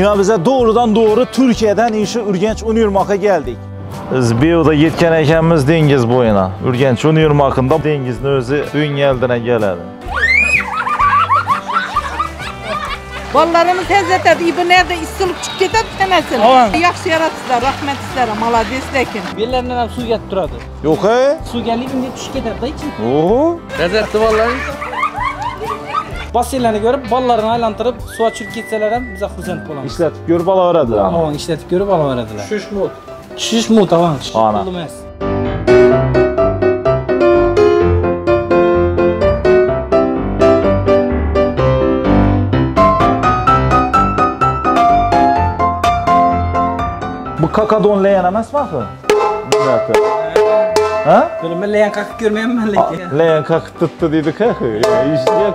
Yine bize doğrudan doğru Türkiye'den işi Urganch Univermagi geldik. Biz bir oda yetken ekemiz dengiz boyuna. Urganch Univermagi'nda dengizin özü düğün geldiğine geledi. Ballarımı tez etedi, ibinerde istilik çık getirdi tenesini. Yaxşı yaratıcılar, rahmet isterim, malades dekin. Bellerinden hem su gelip duradı. Yok he? Su gelip indi düşük getirdi için. Oho. Tez etti ballarını. Basirlerini görüp, ballarını aylandırıp, suya çürük getseler hem bize hüzent bulalım. İşletip görüp ala verediler. Aman işletip görüp ala verediler. Şiş mut. Şiş mut aman, şiş bulmaz. Bu kakadon leyen emas mı? Zaten. Ha? Görme leyen kakı görmeyem ben leyen. Leyen kakı tuttu dedi kakı. İşte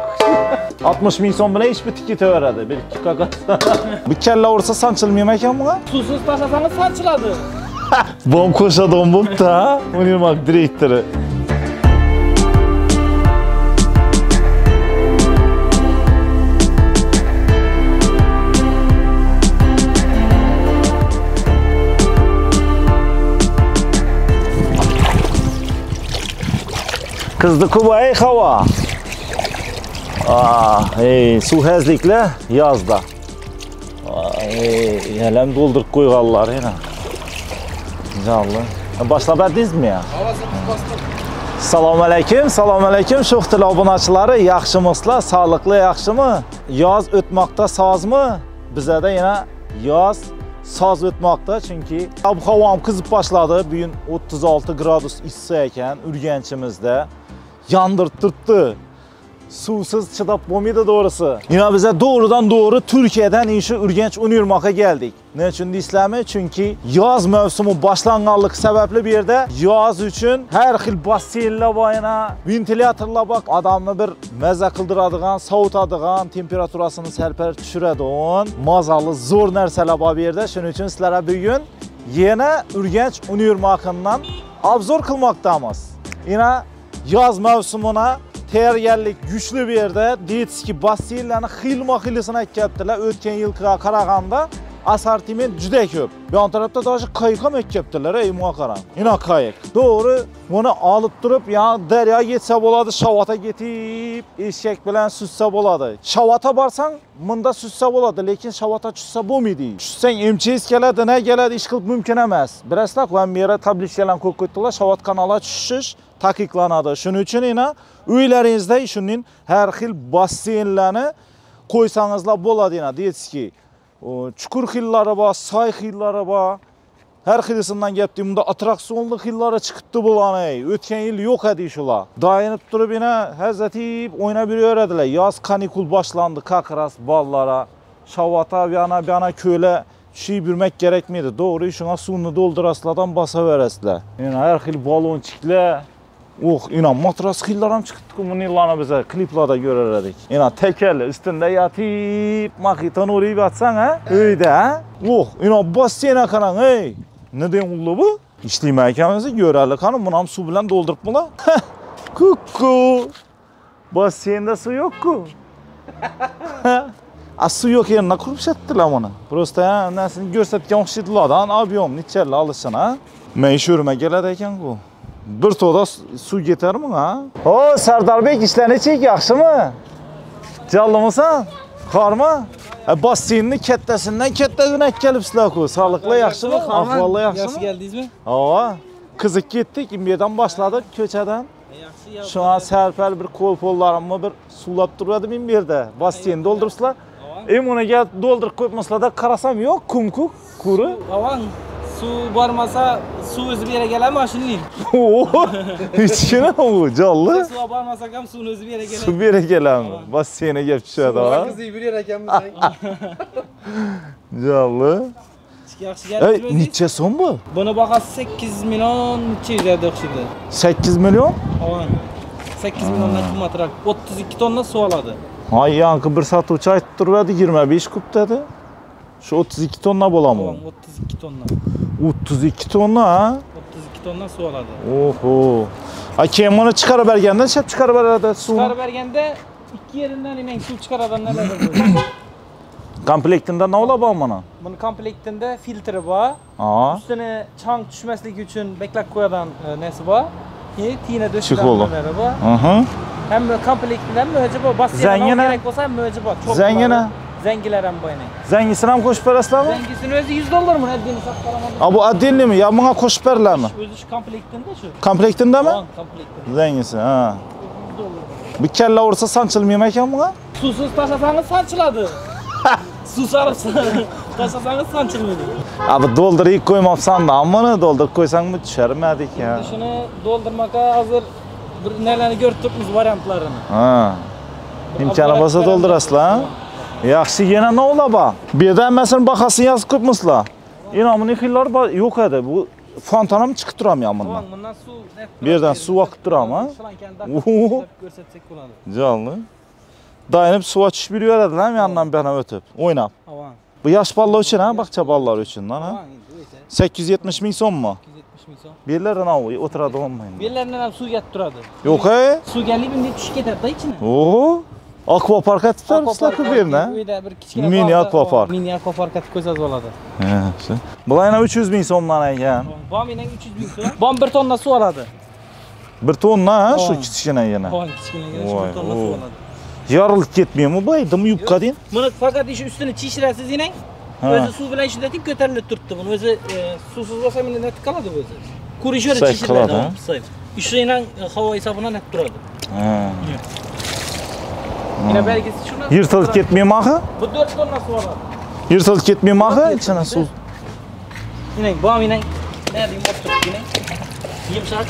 60.000 son bile hiçbir tiketi verdi. Belki kaka. Bir kelle olursa sançılmıyor mekan mı? Susuz taşasanız sançıladı. Bom koşa don bom da. Univermagi direktörü. Kızdı Kuba ey hava. Su hezlikle yazda. Helem doldurup koyuyorlar yine. Canlı. Başlabediniz mi ya? Salam aleyküm, salam aleyküm. Şuhtil abunacıları yakışımızla, sağlıklı yakışımı. Yaz ötmakta saz mı? Bize de yine yaz saz ötmakta çünkü. Havam kızıp başladı. Bugün 36 gradus issiyken Urganchimizde. Yandırttırttı. Susuz çıdap bomida doğrusu. Yine bize doğrudan doğru Türkiye'den işi Urganch Univermagi geldik. Ne için deyislemi? Çünkü yaz mövsümü başlanğanlık sebeple bir yerde yaz için her xil basseynla boyuna, ventilyatorla bak adamını bir meze qıldıradığan, soğutadıgan, temperaturasını serper düşürediğin mazalı zor narsalaba bir yerde. Şunun için sizlere bugün yine Urganch Univermagi'ndan abzor kılmaktayız. Yine yaz mövsümüne tergellik güçlü bir yerde deydiz ki basseynlarni xilma-xilisini etkeptiler. Ötken yılkığa karaganda assortiment juda köp. Yan tarafta da kayıkam etkeptiler. Ey muhakaran. Yine kayık. Doğru bunu alıp durup yani derya geçse boladı. Şavata getip eşek bilen süsse boladı. Şavata barsan mında süsse boladı. Lekin şavata çüsse bu midi? Çüssen emçeyiz geledi ne geledi iş kılıp mümkün emez. Biraz da ben bir yere tabliş gelen korkuttular. Şavat kanala çüşüş. Taqiqlanadi. Şunun için yine uylaringizda şunun her xil basseynlarni qo'ysangizlar bo'ladi yine. Deysiz ki çukur xillari bor, soy xillari bor. Her xilisinden geldi. Bunda atraksiyonlu xillari çıktı bulanay. Ötken yil yok edi şula. Dayanıp durup yine hazretip oyna bir öğrediler. Yaz kanikul başlandı. Kakras ballara, şavata, yana köyle şey bürmek gerekmedi. Doğru şuna suvni dolduraslardan basa veraslar. Yine her xil balonçiklar. İnan matras xillarım çıktı ki bunu yıllarına bize kliplarda görerdik. İnan tekerle üstünde yatıp makitanı orayı atsan ha? Öyde ha? İnan basseyne kanan hey! Ne deyin oldu bu? İşleyim erkemizi görerlik hanım bunu su bilen doldurup bula. Kukku! Basseyinde su yok ku. Su yok yerine kurup ettiler bunu. Prosta ya, ondan seni görsetken hoşçakallardan abiyom, niçerle alışsın ha? Meşhurime geledeyken bu. Bir toda su yeter mi ha? O Serdar Bey işlerini çek yaxşı mı? Canlı mısın? Karma? Basseynini kettesinden gelip silahı. Sağlıklı yaxşı mı? Ahvallı yaxşı mı? Geldiniz mi? Ava. Kızık gittik. İmbiye'den başladık köçeden. Şu an serper bir kolpollarımı bir sulap duradım İmbiye'de. Basseynini doldurmuşlar. Ona gel doldurup koymasla da karasam yok. Kumkuk, kuru. Avan. Su barmasa, su özü bir yere gelir mi aşınlayayım? Ooo! Hiç yine bu, canlı. Su barmasak hem suyun özü bir yere gelir mi? Su bir yere gelir mi? Basseyne geçişe de var. Su kızıyı bir yere gelmiş. Canlı. Neçe son bu? Buna bakan 8 milyon çeyizler dökşüldü. 8 milyon? Aman. 8 milyonla kim atarak 32 tonla su aladı. Ay yankı bir saat uçağı durmadı girme bir iş kup dedi. Şu 32 tonna bola mı? 32 tonna. 32 tonna ha? 32 tonna su aladı. Oho. Kemini çıkarıvergende şap çıkarıverdi su. Çıkarıvergende iki yerinden inen su çıkarıverden neler oldu? Komplektinda ne ola bor mana? Buni komplektinda filtri bor. Üstüne chang tushmasligi uchun beklab qo'yadigan nesi bor? Keyin tina do'shmalari bor. Hem komplektdan mo'ji bor, bastiyani kerak bo'lsa mo'ji bor. Zangina. Zangilar ham bo'yning. Zangisini ham qo'shib berasizlarmi? Zangisini o'zi $100 buni addiy hisob qilaman. Bu addiymi? Yo, bunga qo'shib berlarmi? O'zi shu komplektinda shu. Komlektindami? Komlektda. Zangisi, ha. Bir kalla ursa sanchilmaymi ekan bunga? Suvsiz tashlasangiz sanchiladi. Su sarıpsan, taşasanız sançılmıydı. Abi doldurayıp koymapsan da ammanı doldurup koysan mı düşermedik ya. Şunu doldurmaka hazır nelerini görtürmüş variantlarını. Ha. İmkanı basa doldur asla. Yaxşı yine ne ola ba? Bir de mesela bakasın yazı kıpmışla. İnanın yıkıllar yok edi. Bu fontana mı çıkıp duram ya bundan? Birden su akıp duram ha? Canlı. Dayanıp suva çiş biliyor edin hem yandan bana ötüp, oynam. Bu yaş ballar için ha, bakça ballar için lan ha. 870.000 son mu? 870.000 son. Birilerden al, oturadı olmayın. Birilerinden al, su get duradı. Yok he? Su geldiğim de çiş getirdi da içine. Oho. Akvaparka tutar mısın akıl birine? Mini akvapark. Mini akvaparka tikoz az oladı. Bulayına 300.000 son lan yani. Bamiyle 300.000 son. Bam bir tonla su aladı. Bir tonla ha şu kiçikine yine. Oğlan kiçikine yine şu bir tonla su aladı. Yarılıp gitmiyor mu bu? Dım yupka deyin. Bunu fakat işi üstüne çişiresiz yine. Özü su bile işletip götürülüp tuttu bunu. Özü susuz olsa bile ne tıkaladı bu özü. Kuruşuyor da çişirledi ama sayı. Üçlüğüyle hava hesabına net duradı. Yine belgesi şuna... Yırtılıp gitmiyor mu ahı? Bu 4 ton nasıl var abi? Yırtılıp gitmiyor mu ahı? İçine su... Yine babam yine... Ne diyeyim oturttu yine. Yımşak.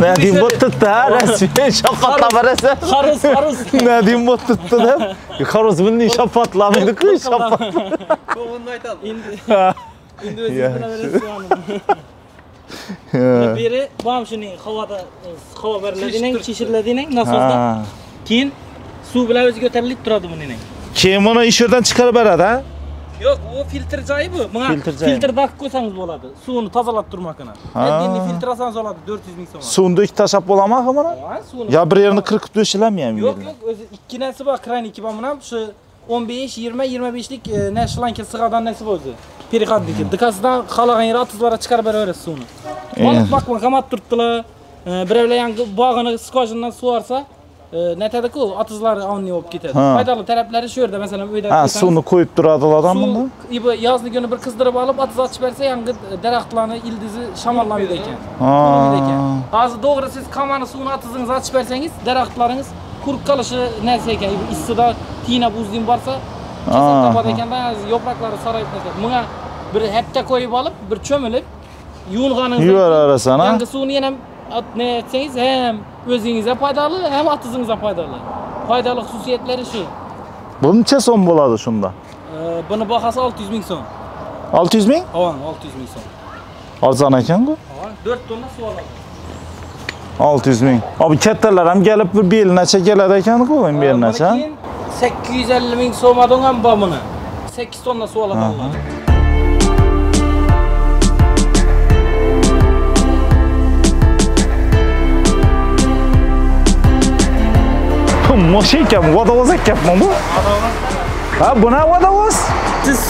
Nedim bot tuttu ha resmen şapatla verese. Xaruz xaruz. Nedim bot tuttu da. Xaruz bunun şapatlamaydı ki şapat. Bunu aytalım. İndi özünü veresi hanım. Biri bam şuni havada hava veriladining, çişirladining nasozdan. Keyin suv bilan o'zi ko'tarilib turadi buning. Keyin buni ishirdan chiqarib beradi ha? Yo'q, u filtr joyi bu. Mana filtrdan qo'ysangiz bo'ladi. Suvni tozalab turmakini. Endi filtrasangiz oladi 400.000 so'm. Suvni ikki tashab bo'lamaqmi mana? Yo, bir yerini qirqib to'shilamaymi? Yo'q, yo'q, o'zi ikki nasi bor, kraynik bor, mana shu 15, 20, 25lik nashlanka sig'adan nasi bor o'zi. Periqatniki. Dikasidan xalaganroq 30 bora chiqarib beraverasiz suvni. Mana baqma qamat turtdilar. Birovlar yangi bog'ini skojindan suv olsa netadaki atızlar anlıyor olup gider. Faydalı tarafları şöyle mesela böyle. Ha, sunu koyup duradılar adam mı? İbo yazın günü bir kızdırıp alıp atız açıp verse yangın deraklarını ildizi şamallar gideken. Azı doğru siz kamanı sunu atızınızı açıp verseniz deraklarınız kuruk kalışı neyseyken issıda tina buzluğun varsa kesin kapadayken de yaprakları sarayıp neyseyken. Buna bir hepte koyup alıp bir çömülüp yunganınızı yangın sunu yenem ne etseniz hem özünüze faydalı hem atızınıza faydalı. Faydalı hususiyetleri şu. Bunun neçe son boladı şunda? Bunu bakası 600.000 son. 600.000? Avan 600.000 son. Arzana eken bu? Avan 4 tonla su alalım. 600.000. Abi ketteler hem gelip bir eline çekeledeyken koyun bir eline çekeledeyken. 850.000 soğumadın hem bunu. 8 tonla su alalım. Moşekem, vadavozak yapma bu. Ha, buna vadavoz. Siz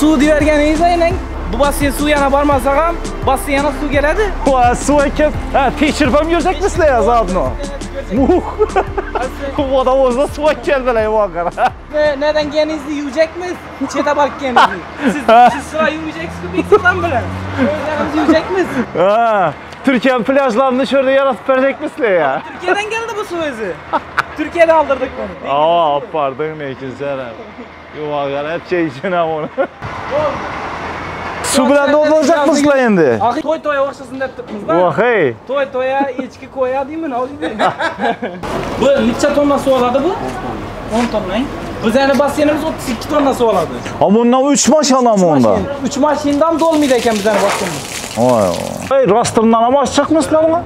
su divergeniz aynen. Bu basıya su yana barmazsağım, basıya yana su geledi. Oha, su ekip. Ha, teşirpem görecek misle ya zaten o. Muh. Vadavozda su ek geldiler bu kadar. Neden genizli yiyecek mi? Çete bak genizli. Siz sıra yiyeceksiniz bir sıkıdan bile. Öğrenimiz yiyecek mi? Ha, Türkiye'nin plajlarını şöyle yaratıp verecek misle ya. Türkiye'den geldi bu su özü. Türkiye'de aldırdık bunu. Aa, pardon ne için sen abi. Yuvarlar hep şey için ama onu. Su bilen dolduracak mısın şimdi? Toy toya başlasın hep tutmuşlar. Vahey. Toy toya içki koya değil mi? Bu neçe tonla su aladı bu? 10 tonla. Biz yani basyenimiz 32 tonla su aladı. Ama onunla 3 maşala mı onda? 3 maşindan dolmuyduyken biz yani basyenimiz. Vay vay. Rastırından ama açacak mısın lan?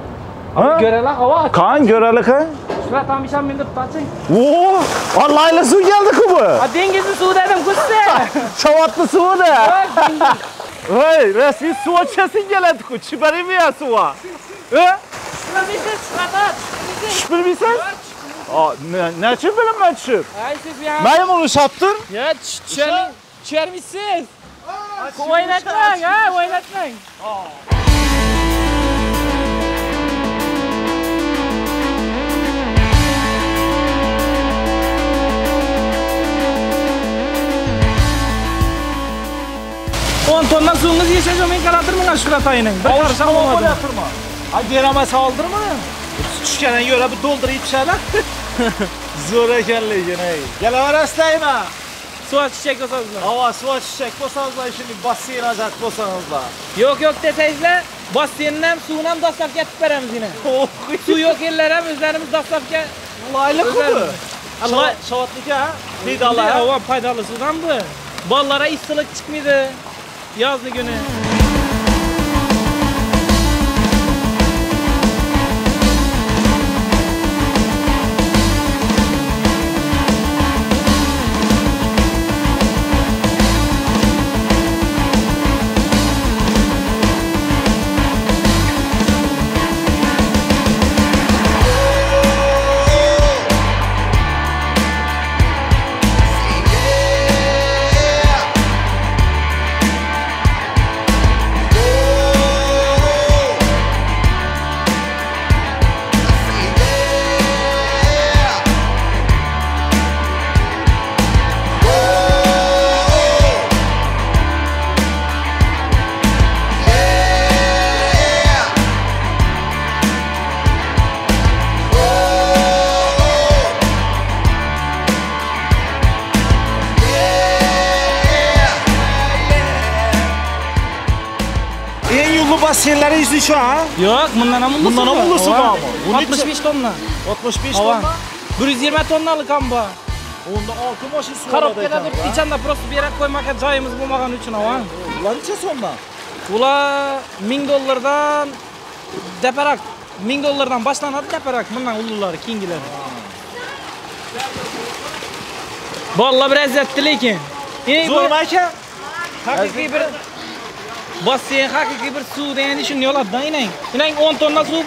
Göreli hava açacak. Kan göreli kan. Şurada tam bir şey mi tutacak? Oo! Allah'la su geldi ki bu. Ha denizli su dedim kutsa. Çavatlı su da. Hey, resmi su açasın geldi ki. Çıbarayım ya suva. He? Şuna bir şey çıkartat. Şıpır mısın? Ne için benim ben düşüp? Benim onu sattın. Ya çermişsiz. Oynatmayın ha, oynatmayın. Ondan sonra yiyeceğim, ben karatırmın aşkına tayının. Bakarsan olmadı. Hadi yerime saldırma. Tüşkenen yöre bir doldurayıp şeyler. Zor ekerli gene. Gel var aslayma. Suva çiçek bozanızla. Hava suva çiçek bozanızla şimdi basın acak bozanızla. Yok yok deseyizle basınnem suunam daslak yatıp veremiz yine. Su yok ellerem özlerimiz daslak ya. Laylık mı? Allah şavatlık ha. Neydi hava faydalı sudan bu. Ballara ıslık çıkmıydı. Yazlı günü. Basenlere izli şu ha? Yok, bundan amullu su var mı? 65 tonna. 65 tonna? 120 tonnalık amba. Onda altı maşin su var. Karopkada durdu, içinde prosto bir yere koymakta cayımız bulmağın için hava. Ulan içe sonda? Ula $1000'dan deperak. $1000'dan başlanır deperak. Bundan ulluları, kingileri. Valla biraz etti lekin. Zor mu ki? Hakiki bir... Basen hakiki bir su deyeni şimdi yol addan inen. İnen 10 tonna su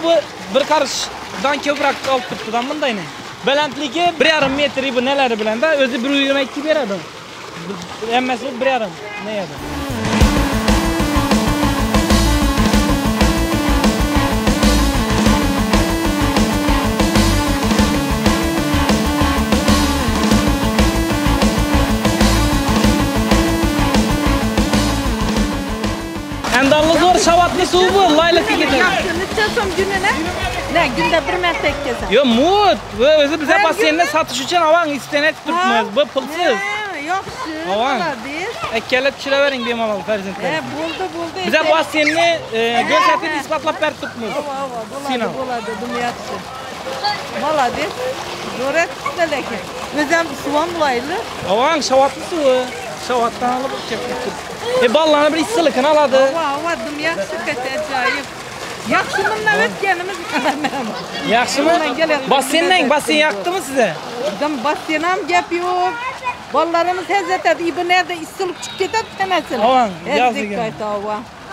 bir karışdan köprak alıp tuttudan bunday inen. Belentliki 1,5 metri bu neleri bilen de özü 1,2 beradi. Emmesi 1,5 ne yedi. Endallı zor şavatlı suyu bu, laylıkı gidelim. Nitçasım gününe? Ne, günde bir mertek kesin. Yo, mut. Özü bize basenine satış için havan istenet tutmaz. Bu pılsız. Yok, şu. Havan. Ekkele pişire verin diyeyim havalı perzintler. Buldu. Bize basenini gözetip ispatlap ver tutmaz. Sinan. Buladı, dünyatçı. Valla bir. Zoret tutulaki. Özem suvan bulaylı. Havan, şavatlı suyu. Şavattan alıp çektik. Ballarını bir ısılıkın aladı. Avadım, yakşı kete acayip. Yakşımdan ötkenimiz kalamam. Yakşı mı? Basenle, basen yaktı mı size? Basenam gap yok. Ballarımız hezetedi, ibi nerede ısılık çık getirdi tenesil. Avan, yazdı gene.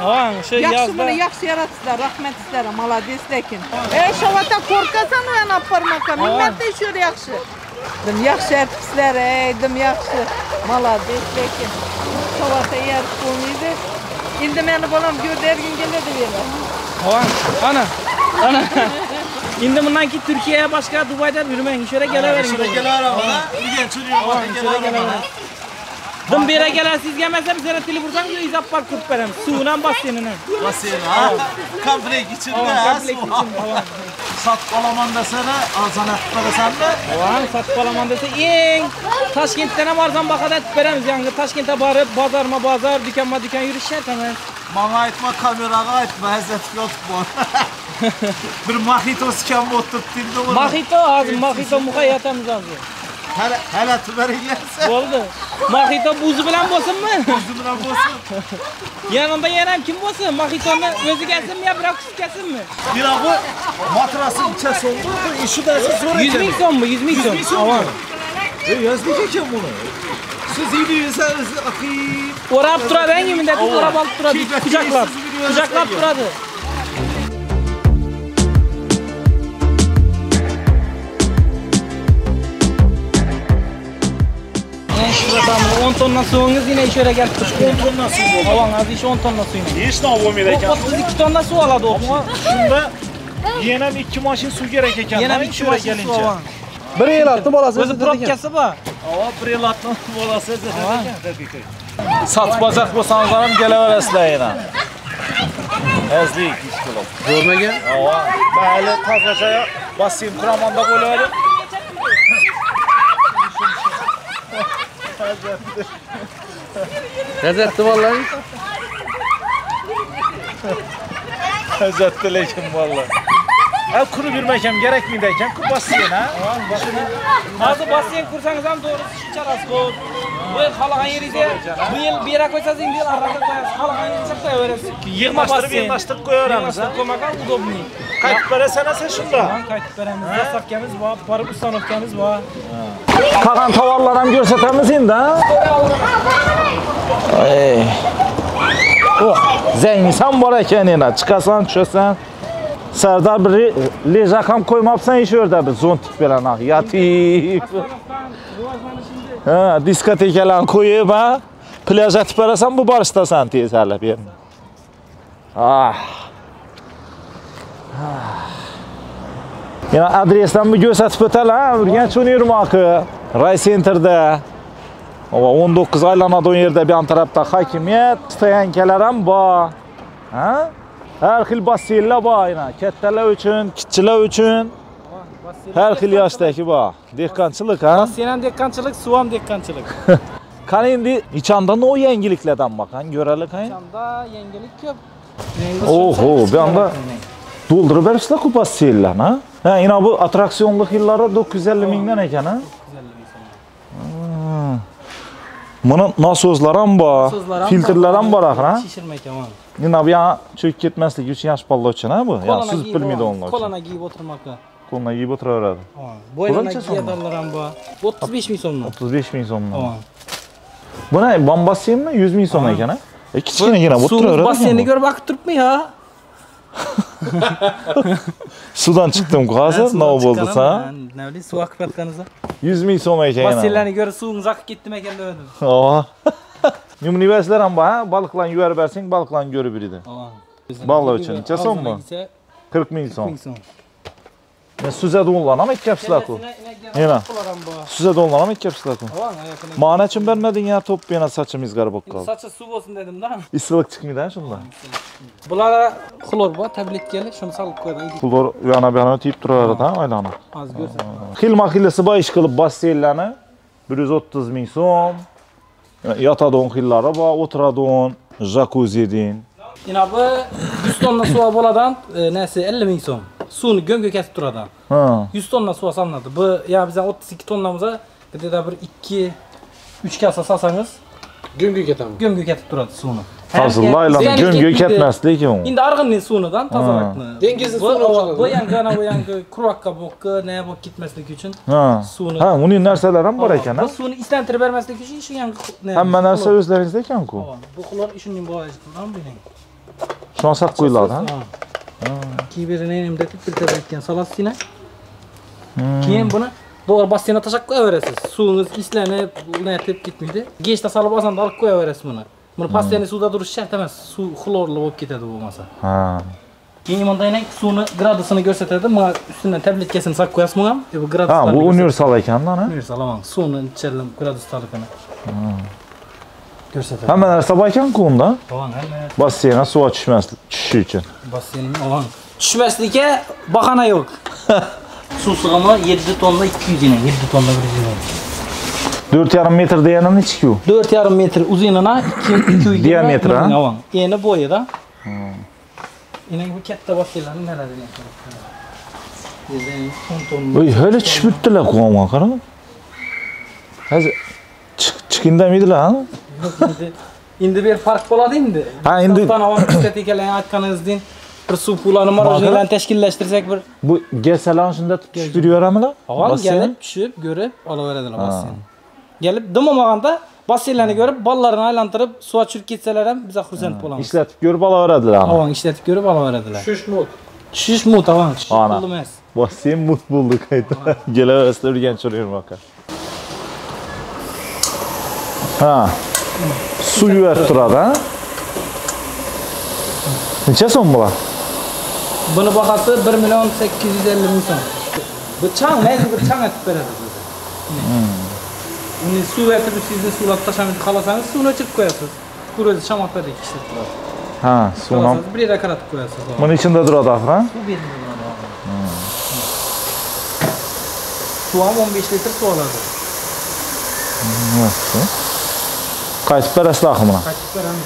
Avan, şu yazda. Yakşı bunu yakşı yaratsızlar, rahmet isterim, maladi islekin. Şavata korkasan o yana parmakam, himmetle şöyle yakşı. Yakşı ertikisler, yakşı, maladi islekin. Havata yer konuydu. İndi meni bolam gördü her gün gelirdi böyle. Ana. İndi bundan ki Türkiye'ye başka Dubai'den yürümeyin. Şöyle geleverin. Şöyle geleverin bana. Yürüyen çürüyor. Dün bir yere gelen siz gelmezsem size tili buradan gidiyor. İzap var kurup verem. Suğunan basyenine. Basyenine ha. Kamplik içinde ha. Sat balaman desene, azanakta desende. Oğlan sat balaman desene, yiyin. Taşkent'ten varsan bakada et veremiz yangı. Taşkent'e barıp bazarma bazar, dükkanma dükkan yürüyüş yertemiz. Bana etme, kameraya etme, hezefi otup bir mahito sikamı oturup dildi bunu. Mahito ağzım, mahito mukayyatemiz ağzı. Hele tüberilerse. Oldu. Mahito buzu bilen bosun mu? Buzu bilen bosun. Yanında yenem kim bosun? Mahito'nun özü gelsin mi ya bırak kutu gelsin mi? Bir abi matrasın içesi oldu. İşi dersi zor edin. 100 milyon mu? 100 milyon. 100 milyon mu? Yazmayacak kim bunu? Siz iyi biliyorsanız akıyım. Orap duradı en yemin dedi. Orap alıp duradı. Kucaklar. Kucaklar duradı. 10 tonna suvungiz yine iş öyle gelip tuttu. 10 tonna suv oldu. Havağınızı iş 10 tonna suyla. Hiç ne olmuyor ekan. 32 tonna suv aladı o. Şunda yine 2 maşin suv gerek ekan. Yine 2 maşin suv aladı. Bir yil altı bolasi. O'zi probkasi bor. Ava bir yil altı bolasi dedik. Sat bozaq bo'lsangiz ham kelaverasizlar yana. Azlik ish qilib. Ko'rmagan? Ava. Hali tazacha bassin Qur'onda bo'ladi. Tazatdi vallahi. Tazatdi lekin vallahi. Ha kuru bir mekan gerekmiydi ekan, kuru basıyen ha. Hazır basıyen kursanız hem doğrusu şu çalası koy. Bu yıl halağın yeriyse, bu yıl bir yere koysanız değil, arada koyarız. Halağın yeri çok koyarız. Yığmaştırıp koyarız ha. Koymadan udobni. Kayıt veresene sen şunda. Kayıt veremiz, safkemiz var, barı ustanovkemiz var. Kalan tavarlarım görsetemiz indi ha. Zengin var ekan yine, çıkarsan, çözsen. Serdar bir lejakam koymapsan iş orada bir zontik veren ah yatip. Ha diskotekalarni koyib ha plaj atib berasan bu barishdasan tez hali bir. Ah. Yana adresdan bir ko'rsatib o'taman. Urganch Univermagi Ray Centerda. 19 aylanadigan yerda bu tarafda hokimiyat stoyankalar ham bor. Ha? Her xil bassinlar bor yana. Kattalar uchun, kichiklar uchun. Her xil yoshdagi bor. Dehqonchilik ha? Sen ham dehqonchilik, suv ham dehqonchilik. Qani endi ichanda no yangiliklardan baqan ko'ralik ha? Ichanda yangilik ko'p. Oho, bu yerda to'ldirib berishlar ku bassinlar ha? Ha, ina bu attraksionli xillari 950 mingdan ekan ha? 950 ming so'm. Mana nosozlar ham bor, filtrlar ham bor axir ha? Shishirma ekan. Nina biya çöküp ketmaslik uchun yaxshi pallovchi ha bu. Ya siz bilmaydi onlar. Kolana giyib o'tirmoqqa. Kolana giyib o'tiraveradi. Ha. Bo'yinga kiyadiganlar ham bor. 35 ming so'mdan. 35 ming so'mdan. Ha. Buni bombassinmi 100 ming so'm ekan ha? Kichkinagina o'tiraveradi. Suv bassinni ko'rib vaqt turibmi ha? Sudan chiqdim hozir, nima bo'ldi sa? Nima bilasiz, suv oqib ketganiz? 100 ming so'm ekan. Bassinlarni ko'rib suvimiz oqib ketdim ekan dedim. Ha. Üniversiteler ham bor ha, balıklarni yuvarib bersang, balıklarni görüb biridi. Balıklar için necha so'mmi? 40 ming so'm. Men suzadonlarni ham ikkapsilar-ku. Yana. Suzadonlarni ham ikkapsilar-ku. Mana uchun bermading ya top yana sachimingiz qarib qoldi. Sachi suv bo'lsin dedim-da. Issiqlik chiqmaydi-da shunda. Bular xlor bor, tabletkalar, shuni solib qo'ygan. Xlor yana-yana tiyib turaveradi-da aylana. Hozir ko'rsan. Xilma-xillasi bor ish qilib bassinlarni 130 ming so'm. Yatadon xillari bor, o'tiradon, jakuzidin. Mana bu 100 tonna suv bo'ladan, nasi 50 ming so'm. Suvni go'm-go'katib turadan. Ha. 100 tonna suv sanadi. Bu ya bizdan 32 tonnamizga bitta bir 2-3 kasa salsangiz go'm-go'katamiz. Go'm-go'katib turadi suvni. Hazillaylar go'm-go'katmaslik yo'q. Endi arg'inning suvidan tozalakni. Dengizning suvi bu yangi kurvakka bo'kka, nima bo'lib ketmaslik uchun suvni. Ha, uning narsalari ham bor ekan-a. Bu suvni islantirib bermaslik uchun shu yangi hamma narsa o'zlaringizda ekan-ku. Bu xlor ishining bo'yidan biling. Shonsaq qo'yiladi, ha? Ha. Kiberini nimda filtrda aytgan salasina. Keyin buni doğru bassinga tashab qo'yaverasiz. Suvingiz islanib, unatib ketmaydi. Gechda salib olsangiz olib qo'yaverasiz buni. Buni pastiyani suvda turish shart emas. Suv xlorli bo'lib ketadi bo'lmasa. Ha. Keyin bunday eng suvni gradusini ko'rsatadi. Mana ustidan tabletkasini solib qo'yasizmi ham? Bu graduslar. Ha, bu universal ekan-da, ha? Universal ham. Suvni ichirlim gradusligini. Ha. Ko'rsatadi. Hamma narsa bor ekan-ku unda. To'g'ri, hamma. Bassinga suv tushmaslik, tushish uchun. Bassinning ovan tushmasligiga bahona yo'q. Suv sig'imi 7 tonna 200 yena, 7 tonna 100 yena. 4,5 metre diyenin içi. 4,5 metre uzunluğuna 2 diametre ha. Yeni boyu da. Yine bu katta bassinlarni nerada degan. Oy, hali tushib bitdilar qo'yman qara. Hozir chiqindamidilar ha? Endi bir farq bo'ladi endi. Ha, endi avtomatikalarini aytganingizdek bir suv pulani marojlarni tashkillashtirsak bir bu gasalarni shunda tutib yuboramizlar. Avval galib tushib ko'rib olaveradilar bassinni. Gelip dım olmağında bassinlerini görüp ballarını aylandırıp suya çürük etseler hem bize hürsent bulamayız. İşletip görüp alaverediler ama. Avan işletip görüp alaverediler. Şiş mut. Şiş mut avan. Şiş bulmaz. Bassin mut bulduk. Geleveresiyle Urganch Univermagi. Ha. Suyu öttürür ha. Neçe son bu? Bunu bakası 1.850.000 son. Bıçağın neydi? Bıçağın etip verir. Su vertip sizin sulatı taşanıp kalasanız suyunu açıp koyarsınız. Kuruyuz şamakları ikisi durar. Ha, suyunu. Bir yere karat koyarsınız. Bunun içinde durar da ha? Su birinde durar da. Suam 15 litre su aladı. Nasıl? Kaçıp verersin akımına? Kaçıp verersin.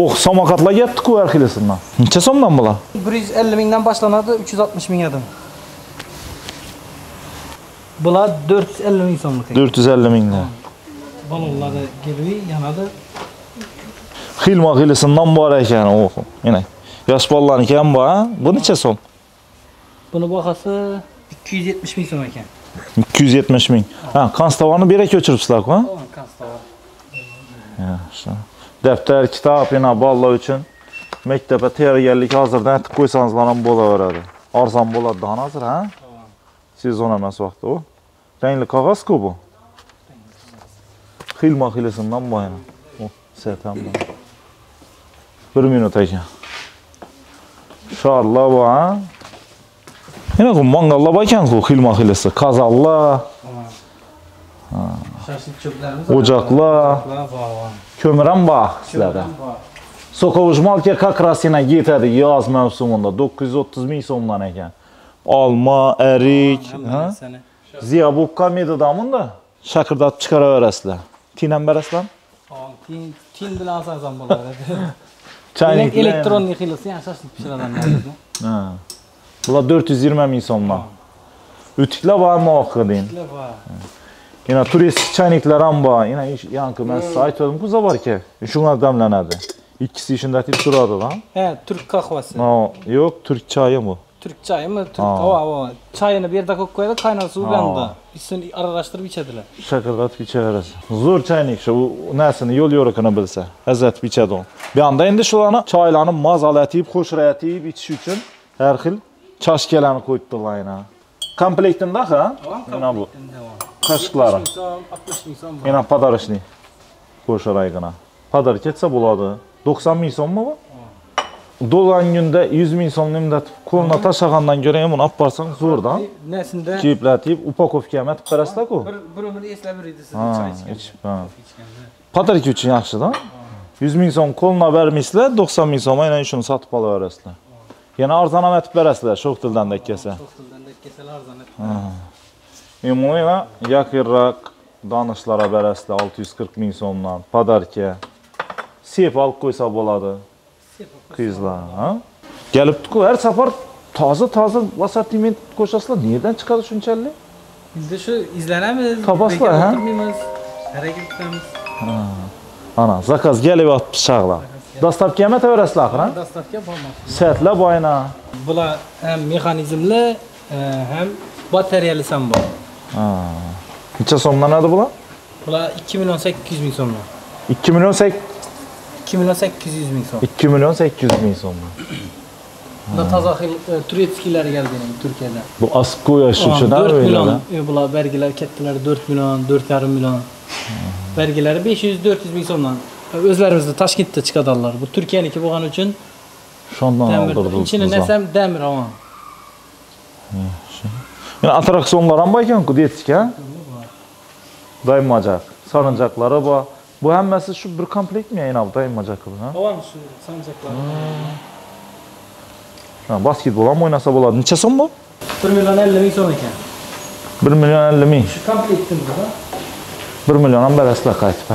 Oh, şamakatla gettik koyar kilesinden. Neçe somdan bula? 150.000'den başlanadı, 360.000 adım. Bula 450.000 somluk. 450.000 lira. Balonları geliyor, yanadı. Hilma hilesinden bari ekan. Yine. Yaş ballarını ken bu. Bu neçe son? Bunu bakası 270.000 son ekan. 270.000. Ha, kanstavanı bir ek öçürüp sılak mı? Tamam, kanstavan. Yaxşı. Dəftər, kitab, yine balla üçün məktəbə təyərgərlik hazırdan etib qoysanızlanan bola verədi. Arzan bola daha hazır, ha? Siz ona məs vaxtı o. Rəngli kağız ki bu. Xilma xilisindən bu ayına. O, səhətən bu. 1 minut əkən. Şarla bu, ha? Yine bu mangalla bakən bu xilma xilisi. Kazalla. Ocakla. Kömürəm bax sizlərdə. Sokovuşmalkəka krasina getədi yaz məvsumunda. 930.000 somdan əkən. Alma, ərik, ziyabukka medadamın da şakırdatı çıxara verəsilər. Tinən bərəsilər? Tin bilə asa zambalar. Elektron yıxılısı, yəni şaşlı pişirədən. Bula 420.000 somdan. Ütüklə var mı oxu deyin? Ütüklə var. Yine turistik çaynikler amba, yine yankı ben sahip oldum, kuza var ki, şunlar demlenirdi. İkisi işinde tip duradı lan. He, Türk kahvası. No, yok, Türk çayı mı? Türk çayı mı? Türk, o. Çayını bir dakika koydu, kaynar suyu bende. İçini araştırıp içediler. Şakırdat biçeriz. Zor çaynik şu, nesini yol yorukunu bilse, hazret biçedi o. Bir anda indi şulanı, çaylarını maz aletiyip, hoş rayetiyip içiş için her hil çaşkelerini koydu lan yine. Komplektin daha ha? Yine bu. Kaşıklara. Yine padarışını koşar aygına. Padarı geçse buladı. 90.000 son mu bu? Dolan günde 100.000 son müddet koluna taş ağandan göreyim bunu aparsan zordan. Nesinde? Kipletiyip upakov kemet perestak o. Bir ömür esle bir edilsin. Çay içken. Padarı için yakışıdan. 100.000 son koluna vermişle 90.000 son yine şunu satıp alıveresler. Yine arzana etip veresler. Şok dilden de kese. Şok dilden de keseler arzana etip veresler. Ümumiyyətlə, yakırraq danışlara bərəslə 640.000 sondan, padarkə, sep alıq qoysa boladı qızlar. Gəlib tuku, hər səfər tazı vasatiment qoşasılar, neyədən çıxadı şünçəlli? Bizdə şu, izlənəmiz, tabaslar, hə? Ana, zakaz gəlib at bıçaqla. Dastavkə əmət əvərəslə axıran? Dastavkə balmaq. Sətlə bayna. Bula həm mexanizmlə, həm bataryeli sen bu. Neçe sondan adı bu lan? Bu lan 2.800.000 sondan. 2.800.000 son. 2.800.000 sondan. Bu da taza turetskiler geldi Türkiye'den. Bu askı yaşı için ha öyle lan? Bu lan vergiler kettiler 4 milyon, 4,5 milyon. Vergileri 500-400.000 sondan. Özlerimizde Taşkent'te çıkadarlar. Bu Türkiye'nin ki buğan için şundan aldırdık. İçini nesem demir ama. Yani atraksiyonlara bakın ki dedik ya. Daymacak, sarıncakları var. Bu hemmesi şu bir komplekt mi yayın abi daymacaklı ha? Olan şu sarıncakları. Ha basketbol mı oynasa boladı. Neçe son bu? 1.50.000 son ekan. 1.50.000. Şu komplektin bu da. 1 milyon berasla qaytib.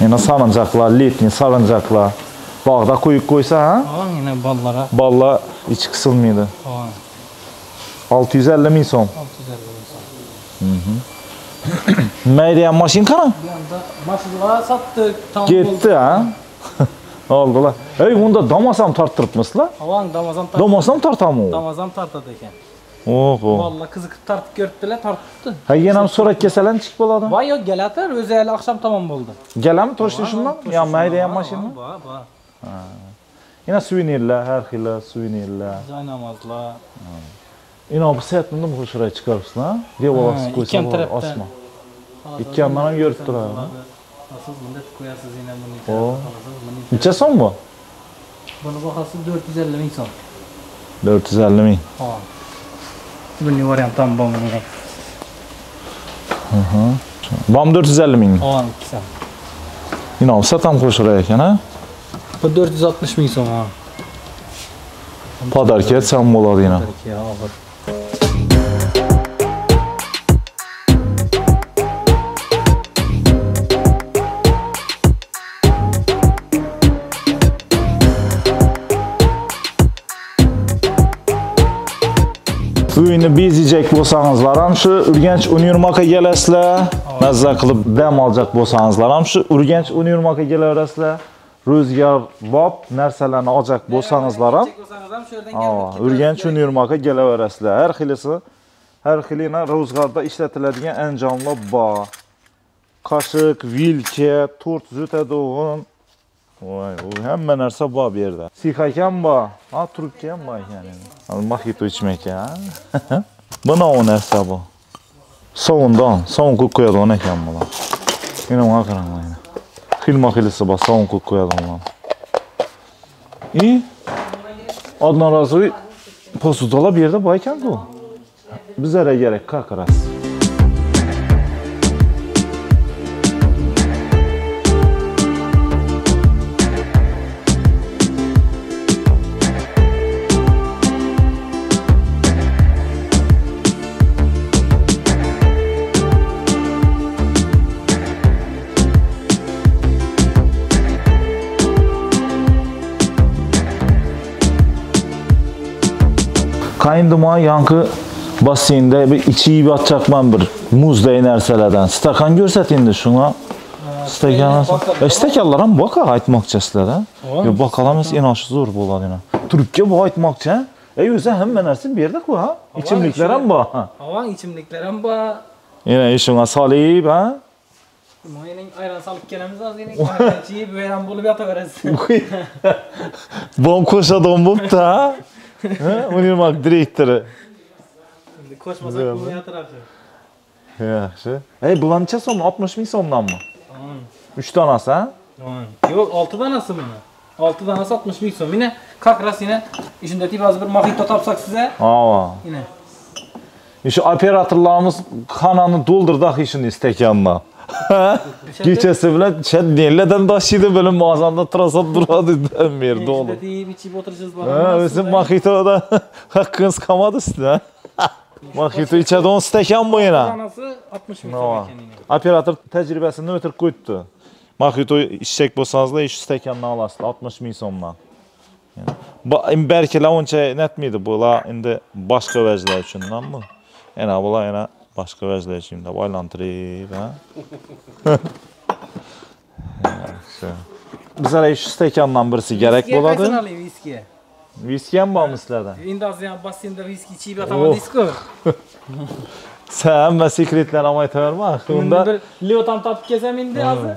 Yine sarıncaklar, litni sarıncaklar. Bağda koyup koysa ha? Yine ballara. Balla iç kısılmıydı. 650.000 son. 650.000 son. Meyreyen maşin kana? Bir anda maşinlara sattık. Gitti ha? Oldu la. Ey bunda damazam tarttırtmışsın la? Avan damazam tarttı. Damazam tartamı o? Damazam tartadıkken. Oho. Valla kızıkıp tartıp görüptüler tarttı. Ha yenem sonra keselen çıkıp oladı. Vay yok gel atar özel akşam tamam oldu. Gelen mi toştu şundan? Ya meyreyen maşin mi? Ba. Yine süvinirler her hile süvinirler. Caynamazlar. İnan bu seyretmende mi hoşuraya çıkarırsın ha? Dev olası koysa asma. İki yandan görüp dur abi. Asıl bundet koyarsız yine bunu. Oo. Neçe son bu? Bunu bakasın 450 bin son. 450 bin. Ha. Bunu var ya tam bam. Hı. Bam 450 bin. Ha, güzel. Yine olsa tam koşurayken ha. Bu 460 bin son ha. Padarki etsem boladı yine. Padarki ya olur. Uyunu biz yiyecek bolsanızlar, şu Urganch Univermagi gelesizler, mazza qilib dam olacak bolsanızlar, şu Urganch Univermagi gelaverasizlar, rüzgar bop narsalarni olacak bolsanızlar ham, Urganch Univermagi gelaverasizlar. Har xilini rüzgarda ishlatiladigan anjomlar bor. Qoshiq, vilka, to'rt zutado'g'in. Vay, o hamma narsa bor bu yerda. Sixakam bor, ha turibki ham bor ekan endi. Mojito ichmak ha. Buni o narsa bu. Soğun ko'yadigan ekan bular. Mana bunga qaranglar. Xilma-xilisi bor, soğun ko'yadigan. I odnorazoviy posudalar bu yerda bor ekan-ku. Bizlarga kerak, qaqras. Kayındıma yankı basinde bir içi batacakman bir muzda inerselerden. Stakan görsetindi şuna. Stakan. Stakallar ham baka aytmoqchi sizlarga. Yo bakalamiz enoshi zo'r bo'ladi yana. Turibga bu aytmoqchi. O'zi hamma narsa bu yerda ku ha. Ichimliklar ham bor. Avang ichimliklar ham bor. Yana shunga solib ha. Moyaning ayron solib kelamiz hozir yana qanchayib bayram bo'lib yotaverasiz. Bom ko'rsatdim bo'pti ha. Univermagi direktori. Şimdi koşmasak bunu yatıracak. Yaxşı. Bu neçe so'm? 60 bin so'mdan mı? Tamam. 3 tanesi ha? Tamam. Yok 6 tanesi mi? 6 tanesi 60 bin so'm. Yine kakras yine işindeki bazı bir mojito tapsak size. Ava. Yine. Şu operatörlerimiz kananı doldurdak işin istekanla. Keçesi bile çedniyeleden daşıydı böyle mağazanda trasat duradı demirdi oğlum. İşte deyip içip oturacağız bana. Bizim mojito da hakkınız kalmadı size. Mojito içeride 10 stekan bu yine. Anası 60 bin stekan yine. Operatör tecrübesinden ötürü koydu. Mojito içecek bulsanız da 300 stekanını alasın 60 bin sonundan. Belki la onca net miydi bu la indi başka veciler için lan mı? Yine bu la yine. Başka vəzlər şimdi de baylandırıb, ha? Bizlərə 300 stekandan birisi gerek boladı. Viskiye kaçın alayım, viskiye? Viskiye mi bağımlı sizlərdən? İndazıyan basında viski içiyib atama disko. Sən və sekretler amayı tövürmək. Leo tam tapı kesem indi hazır.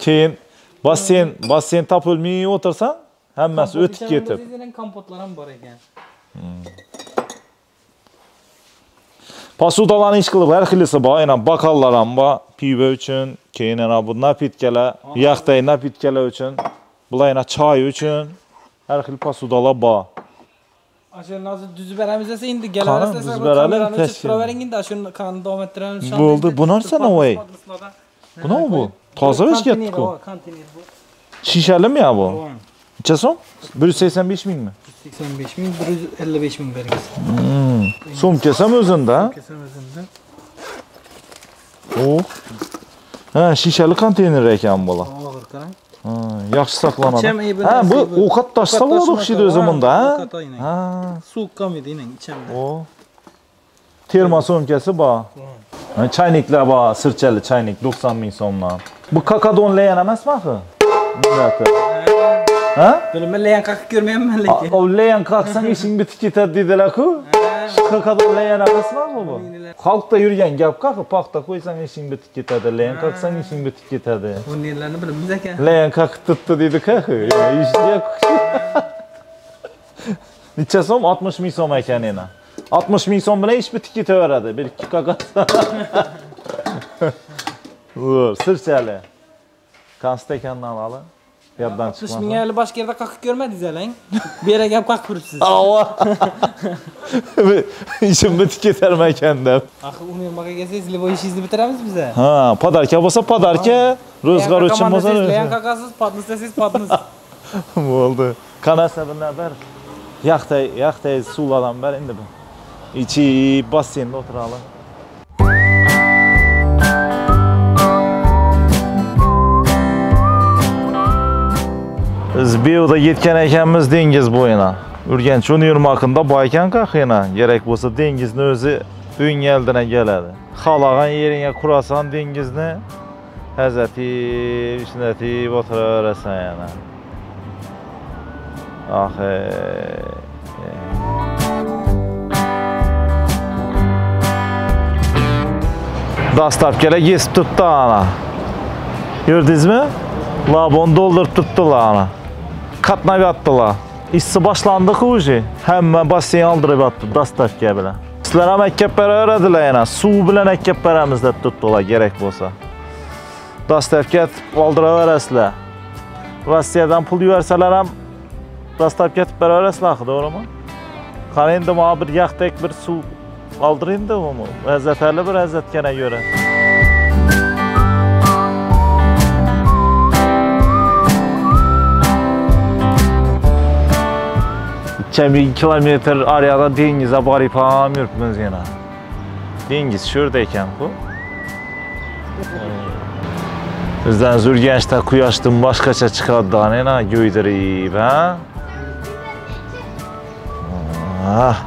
Keyin, basın tap ölmeyi otursan, həmməsi ötük getib. Kampotlarım var ekan. Pasudalarni ish qilib, har xilisi bor, aynan bakallar ham bor, pivo uchun, keyin ana bu napitkalar, yaxday napitkalar uchun, bular yana choy uchun har xil pasudalar bor. Ashuni düzib beramiz desa indi galalar sizlarga kamerani ochib turavering indi, ashuni qani davom ettiramiz. Bo'ldi, bu narsa navoy. Bu nima bu? Toza o'zgatdi-ku. Shishalimi ya bu? Necha so'm? 185 mingmi? 85 bin, 155 bin veririz. So'm kesem özünde ha? Kesem özünde. Oh. Ha, şişeli konteyner ekan bola. Ağır karan. Ha, yaxşı saklanadı. Ha, bu ovqat taşsa boladı kişi de özümünde ha? Ha. Soğuk kamıydı yine içemde. Oh. Termos o'mkasi bor. Ha, çayniklar bor, sirchali çaynik 90 bin so'mdan. Bu kakadon leyan emasmi axı? Ha? Bilmem leyan kalkıp görmeyeyim ben lekin. O leyan kalksan işin bitik yeter dediler-ku. Şu kakadan leyan arasına mı bu? Halkta yürüyen gel kalkıp pakta koysan işin bitik yeterdi. Leyan kalksan işin bitik yeterdi. Bu neylerini bilmemiz eken. Leyan kalkıp tuttu dedik ha. İşte yok. Neçe so'm? 60 bin so'm eken yine. 60 bin so'm bile iş bitik yeterdi. Bir iki kakasana. Vur, sırçalı. Kanstekandan alın. Yaddan çıkmaz. 60 milyon eli başka yerde kalkıp görmediyiz elin. Bir yere gelip kalkıp kurupsiz. Allah! İşim bitik yeterme kendim. Akı umuyorum baka gelseyiz, bu işinizi bitiremez bize. Ha, padarka basa padarka, rüzgar uçun basa rüzgar. Leyen kakasız, patnız desiz, patnız. Bu oldu. Kan əsəbindən bər, yaxtay suladan bər, indi bu. İçi basiyində oturalım. Biz bir oda yetken ekənimiz dengiz boyuna. Urganch Univermagida baykan qaxıyına. Gerek olsa dengizin özü ün yeldinə gələdi. Xalağın yerinə kurasan dengizini, həzətib, içindətib oturarəsən yana. Ah, Dastap gele kesip tuttu ana. Gördünüz mü? Labon doldurup tuttu ana. Katnav attı la. İşsi başlandı ki hemen basın aldırıp attı dastap gele. Sizler hem ekkeppere öğrediler yana. Su bilen ekkepperemizde tuttu la gerek olsa. Dastap gele aldırıp öğrediler. Rusya'dan pul yüverseler hem dastap getib bərabərəsin axı, doğru mu? Qana indi bana bir yaxtək bir su aldırayım da onu, əzətərli bir əzətkənə görə. İki kilometr arayada denizə barib ham yürüpmüz yenə. Deniz şuradakən bu. Bizdən Urganchda quyoşdan başqaça çıxadı da yenə göydürüb, ha? Ah.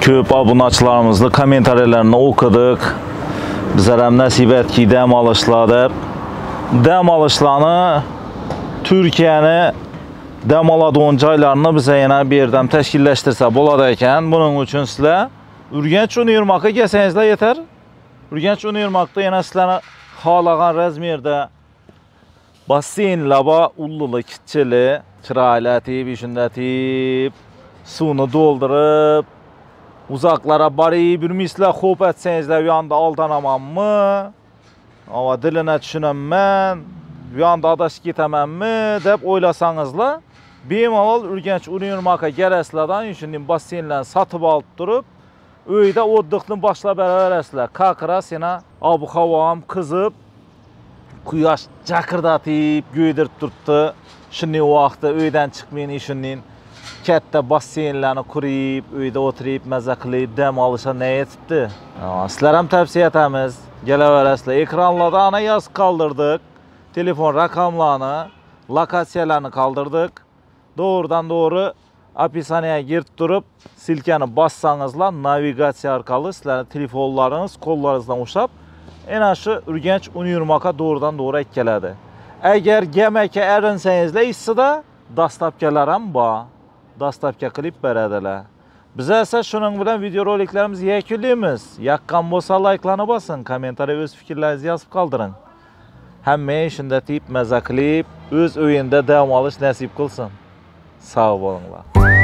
Köp abunatçılarımızı komentarlarını okuduk. Bizlere nasip etki dem alışladı. Dem alışlarını Türkiye'nin dem aladığınca aylarını bize yine bir yerden teşkilleştirse buladayken bunun için sizler Urganch Univermagi gelsenizle yeter. Urganch Univermagida yine sizlere halağın Razmir'de basin, laba, ullulu, kitçili, kiraylatib, işindatib, suyunu doldurub uzaklara barib, ürmislə xop etsənizlə bir anda aldanamamı, ama dilinə düşünəmmən, bir anda adaş getəməmmi, deyib oylasanızla, bemalol Urganch Univermagiga gələslədən üçün basenlə satıb alıb durub, öydə odluqlu başla bərabərəslə, qaqıra sənə abu havam qızıb, quyaş cakırdatıb, göydirt durdu, şimdi o vaxtı öydən çıxmayın işinin. Kətdə basenlərini kuruyub, öydə oturuyub, məzə qılıyıb, dəm alışa nə etibdi? Sizlərəm təvsiyə etəmiz, gələvərəslə ekranlarda ana yazı qaldırdıq, telefon rəqamlarını, lokasiyalarını qaldırdıq. Doğrudan doğru apisaniyaya girib durub, silkəni bassanızla navigasiya arqalı sizlərin telefonlarınız, qollarınızdan uçab, ən aşı Urganch Univermagiga doğrudan doğru əkkələdi. Əgər gəməkə ərinsənizlə işsi də, dastapkələrəm bax. Dastapka klip bərədələ. Bizə isə şunun bilan videoroliklərimizi yəkuləyimiz. Yaqqan bolsa like'larına basın, kommentariya öz fikirlərinizi yazıb qaldırın. Həmməyə işində tip məzə klip, öz öyündə davam alış nəsib qılsın. Sağ olunlar.